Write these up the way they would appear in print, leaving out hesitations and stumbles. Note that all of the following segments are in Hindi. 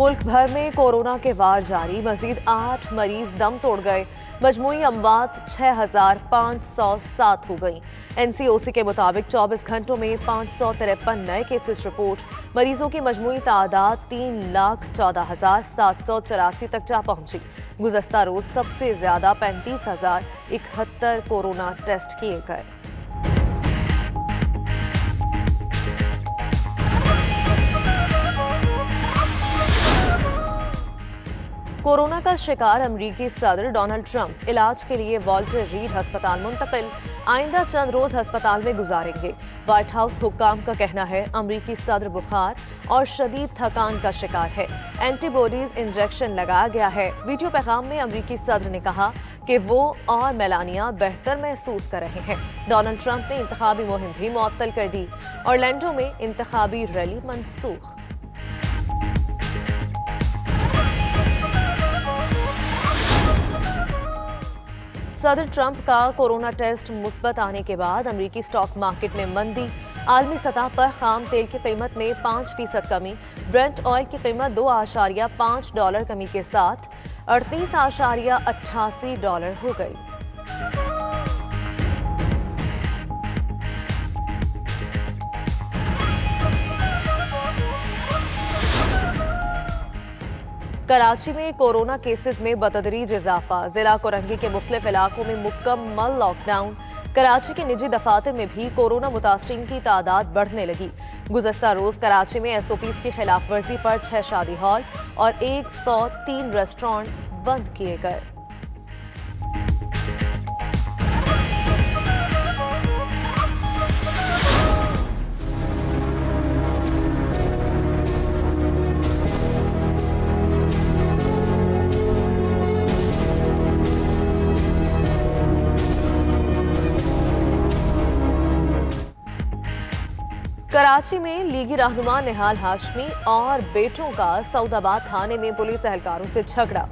मुल्क भर में कोरोना के वार जारी, मजीद 8 मरीज दम तोड़ गए। मजमुई अमवात 6507 हो गई। NCOC के मुताबिक 24 घंटों में 553 नए केसेस रिपोर्ट। मरीजों की मजमुई तादाद 3,14,784 तक जा पहुंची। गुज़श्ता रोज सबसे ज्यादा 35,071 कोरोना टेस्ट किए गए। कोरोना का शिकार अमरीकी सदर डोनाल्ड ट्रंप इलाज के लिए वॉल्टर रीड अस्पताल मुंतकिल, आइंदा चंद रोज अस्पताल में गुजारेंगे। व्हाइट हाउस हुक्काम का कहना है अमरीकी सदर बुखार और शदीद थकान का शिकार है, एंटीबॉडीज इंजेक्शन लगाया गया है। वीडियो पैगाम में अमरीकी सदर ने कहा कि वो और मेलानिया बेहतर महसूस कर रहे हैं। डोनाल्ड ट्रंप ने इंतखाबी मुहिम भी मुअत्तल कर दी। ऑरलैंडो में इंतखाबी रैली मनसूख। सदर ट्रंप का कोरोना टेस्ट मुस्बत आने के बाद अमेरिकी स्टॉक मार्केट में मंदी। आलमी सतह पर खाम तेल की कीमत में 5% कमी। ब्रेंट ऑयल की कीमत $2.5 कमी के साथ $38.88 हो गई। कराची में कोरोना केसेस में बतदरीज इजाफा। जिला कोरंगी के मुख्तलिफ इलाकों में मुकम्मल लॉकडाउन। कराची के निजी दफातर में भी कोरोना मुतासरीन की तादाद बढ़ने लगी। गुज़श्ता रोज कराची में SOPs की खिलाफ वर्जी पर 6 शादी हॉल और 103 रेस्टोरेंट बंद किए गए। कराची में लीगी रहनुमा निहाल हाशमी और बेटों का सऊदाबाद थाने में पुलिस एहलकारों से झगड़ा।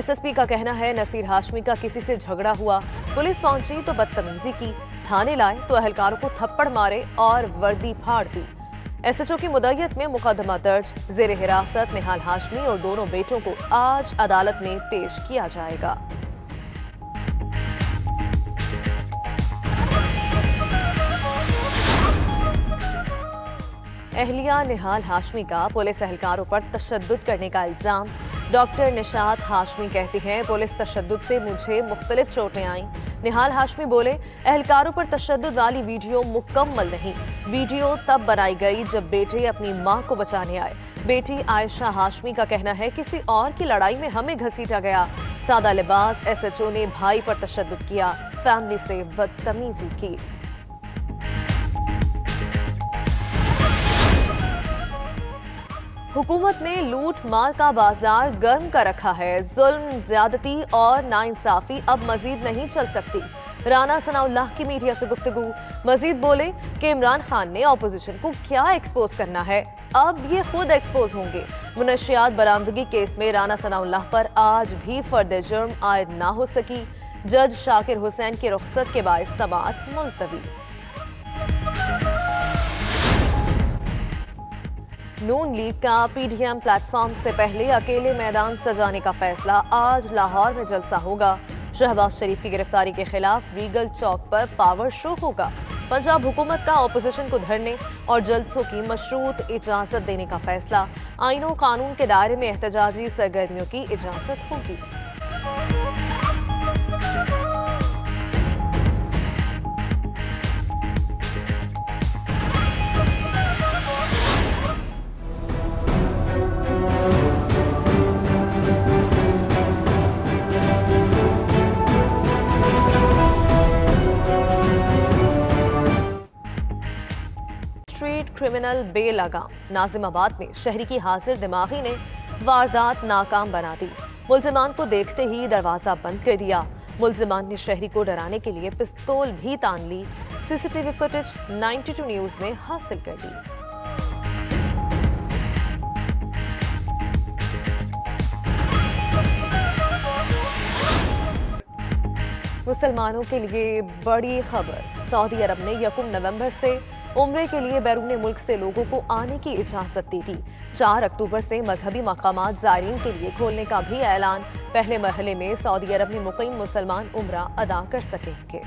SSP का कहना है नसीर हाशमी का किसी से झगड़ा हुआ। पुलिस पहुंची तो बदतमीजी की, थाने लाए तो एहलकारों को थप्पड़ मारे और वर्दी फाड़ दी। SHO की मुदैयत में मुकदमा दर्ज। जेर हिरासत निहाल हाशमी और दोनों बेटों को आज अदालत में पेश किया जाएगा। अहलिया निहाल हाशमी का पुलिस एहलकारों पर तशद्दुद करने का इल्ज़ाम। डॉक्टर निशात हाशमी कहती हैं पुलिस तशद्दुद से मुझे मुख्तलिफ चोटें आईं। निहाल हाशमी बोले एहलकारों पर तशद्दुद वाली वीडियो मुकम्मल नहीं। वीडियो तब बनाई गई जब बेटे अपनी मां को बचाने आए। बेटी आयशा हाशमी का कहना है किसी और की लड़ाई में हमें घसीटा गया। सादा लिबास SHO ने भाई पर तशद्दुद किया, फैमिली से बदतमीजी की। हुकूमत ने लूट मार का बाजार गर्म कर रखा है। जुल्म, ज्यादती और नाइंसाफी अब मजीद नहीं चल सकती। राना सनाउल्लाह की मीडिया से गुफ्तगू। मजीद बोले कि इमरान खान ने ऑपोजिशन को क्या एक्सपोज करना है, अब ये खुद एक्सपोज होंगे। मुनशियात बरामदगी केस में राना सनाउल्लाह पर आज भी फर्द जुर्म आयद ना हो सकी। जज शाकिर हुसैन की रुख्सत के बायस समाअत मुलतवी। नून लीग का PDM प्लेटफॉर्म से पहले अकेले मैदान सजाने का फैसला। आज लाहौर में जलसा होगा। शहबाज शरीफ की गिरफ्तारी के खिलाफ रीगल चौक पर पावर शो होगा। पंजाब हुकूमत का ऑपोजिशन को धरने और जलसों की मशरूत इजाजत देने का फैसला। आईनों कानून के दायरे में एहतजाजी सरगर्मियों की इजाजत होगी। क्रिमिनल बेलगाम। नाजिमाबाद में शहरी की हाजिर दिमागी ने वारदात नाकाम बना दी। मुल्जिमान को देखते ही दरवाजा बंद कर दिया। मुल्जिमान ने शहरी को डराने के लिए पिस्तौल भी तान ली। CCTV फुटेज 92 न्यूज ने हासिल कर ली। मुसलमानों के लिए बड़ी खबर। सऊदी अरब ने 1 नवंबर से उम्रे के लिए बैरून मुल्क से लोगों को आने की इजाजत दी थी। 4 अक्टूबर से मजहबी मकामात जायरीन के लिए खोलने का भी ऐलान। पहले मरहले में सऊदी अरब में मुकीम मुसलमान उम्रा अदा कर सकेंगे।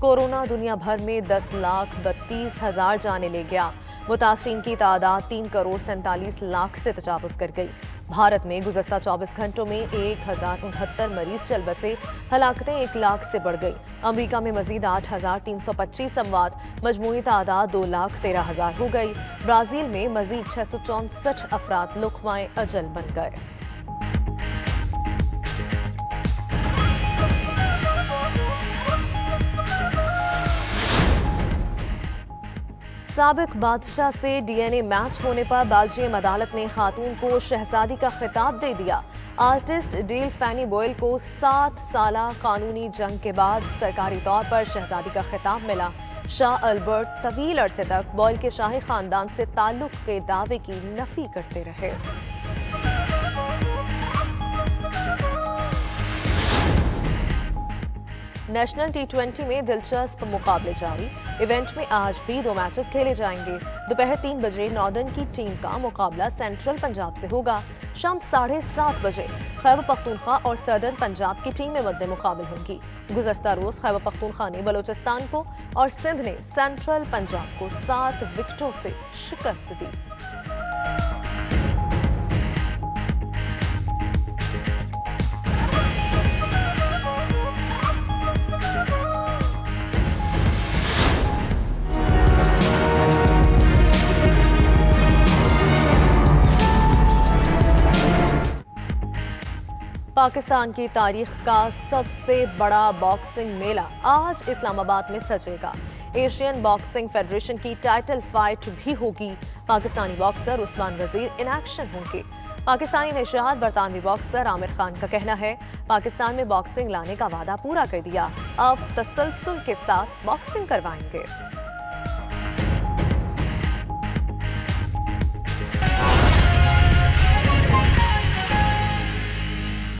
कोरोना दुनिया भर में 10,32,000 जाने ले गया। मुतासरीन की तादाद 3,47,00,000 से तजावुज़ कर गई। भारत में गुज़श्ता 24 घंटों में 1,069 मरीज चल बसे। हलाकतें 1,00,000 से बढ़ गई। अमरीका में मजीद 8,325 अमवात, मजमूई तादाद 2,13,000 हो गई। ब्राज़ील में मजीद 664 अफराद लुकमाए अजल बन गए। साबिक बादशाह से DNA मैच होने पर बेल्जियम अदालत ने खातून को शहजादी का खिताब दे दिया। आर्टिस्ट डेल फैनी बॉयल को 7 साला कानूनी जंग के बाद सरकारी तौर पर शहजादी का खिताब मिला। शाह अल्बर्ट तवील अरसे तक बॉयल के शाही खानदान से ताल्लुक के दावे की नफी करते रहे। नेशनल T20 में दिलचस्प मुकाबले जारी। इवेंट में आज भी 2 मैचेस खेले जाएंगे। दोपहर 3 बजे नॉर्दर्न की टीम का मुकाबला सेंट्रल पंजाब से होगा। शाम 7:30 बजे खैबर पख्तूनख्वा और सदर्न पंजाब की टीमें मध्य मुकाबले होंगी। गुजश्ता रोज खैबर पख्तूनख्वा ने बलोचिस्तान को और सिंध ने सेंट्रल पंजाब को 7 विकेटों से शिकस्त दी। पाकिस्तान की तारीख का सबसे बड़ा बॉक्सिंग मेला आज इस्लामाबाद में सजेगा। एशियन बॉक्सिंग फेडरेशन की टाइटल फाइट भी होगी। पाकिस्तानी boxer Usman Wazir in action होंगे। पाकिस्तानी निशात बरतानवी बॉक्सर आमिर खान का कहना है, पाकिस्तान में बॉक्सिंग लाने का वादा पूरा कर दिया, अब तसलसल के साथ बॉक्सिंग करवाएंगे।